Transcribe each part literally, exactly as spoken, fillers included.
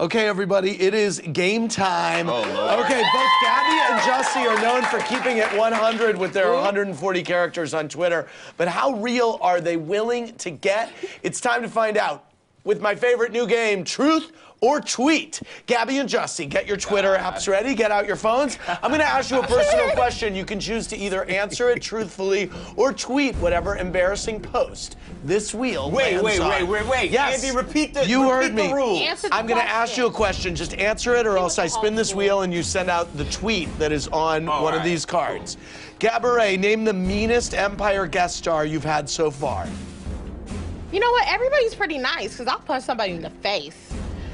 Okay, everybody, it is game time. Oh, Lord. Okay, both Gabby and Jussie are known for keeping it one hundred with their one hundred forty characters on Twitter. But how real are they willing to get? It's time to find out with my favorite new game, Truth or Tweet. Gabby and Jussie, get your Twitter apps ready. Get out your phones. I'm going to ask you a personal question. You can choose to either answer it truthfully or tweet whatever embarrassing post this wheel Wait, wait, on. wait, wait, wait. Yes. Andy, repeat the, you repeat heard me. the rules. Answer the I'm going to ask you a question. Just answer it, or else I spin this wheel and you send out the tweet that is on All one right. of these cards. Gabourey, name the meanest Empire guest star you've had so far. You know what? Everybody's pretty nice, because I'll punch somebody in the face.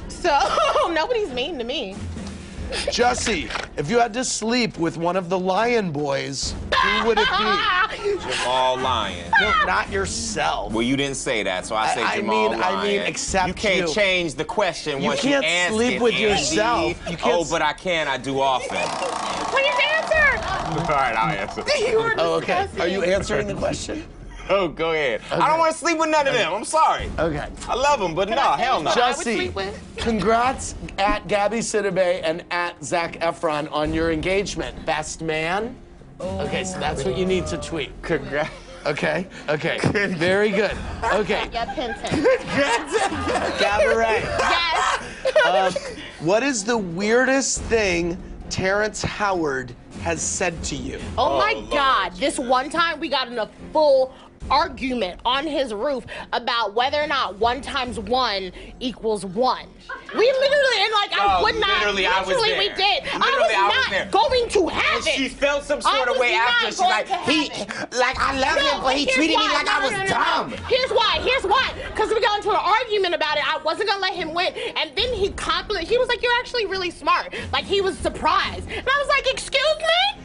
So nobody's mean to me. Jussie, if you had to sleep with one of the Lyon boys, who would it be? Jamal Lyon. No, not yourself. Well, you didn't say that, so I, I say Jamal I mean, Lyon. I mean, except you. Can't you. change the question once you, you answer it. You can't sleep with Andy. yourself. You can't oh, but I can. I do often. Please answer. All right, I'll answer. Oh, okay. Are you answering the question? Oh, go ahead. Okay. I don't want to sleep with none of them. I'm sorry. Okay. I love them, but Can no, hell no. Jussie, congrats at Gabourey Sidibe and at Zach Efron on your engagement. Best man. Oh. Okay, so that's what you need to tweet. Congrats. Okay, okay. Very good. Okay. Gabourey. Yes. Uh, what is the weirdest thing Terrence Howard has said to you? Oh, oh my Lord. God. This one time we got in a full argument on his roof about whether or not one times one equals one. We literally, and like, I oh, would not. Literally, I was there. we did. Literally, I was not I was going to have and it. She felt some sort I of way after. She's like, he, like, I love no, him, but he treated why. me like no, I was no, no, dumb. No. Here's why, here's why. Because we got into an argument about it. I wasn't going to let him win. And then he complimented, he was like, you're actually really smart. Like, he was surprised. And I was like, excuse me?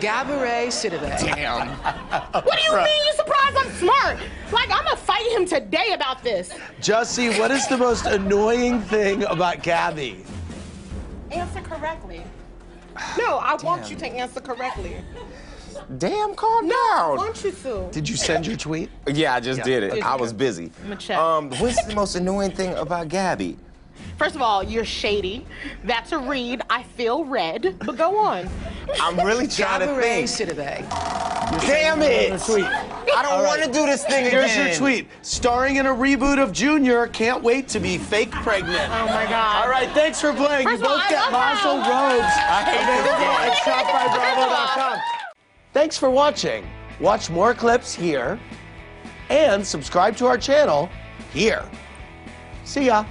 Gabourey Sidibe. Damn. What do you mean you surprised I'm smart? Like, I'm gonna fight him today about this. Jussie, what is the most annoying thing about Gabby? Answer correctly. No, I Damn. want you to answer correctly. Damn, calm no, down. I want you to. Did you send your tweet? Yeah, I just yeah. did it. I was busy. I'm gonna check. Um, what's the most annoying thing about Gabby? First of all, you're shady. That's a read. I feel red, but go on. I'm really trying Gabourey to think. Today. Damn it! I don't right. want to do this thing Here's again. Here's your tweet. Starring in a reboot of Junior, can't wait to be fake pregnant. Oh, my God. All right, thanks for playing. First you both all, get Mazel Tovs. I hate it. shop by bravo dot com. Thanks for watching. Watch more clips here and subscribe to our channel here. See ya.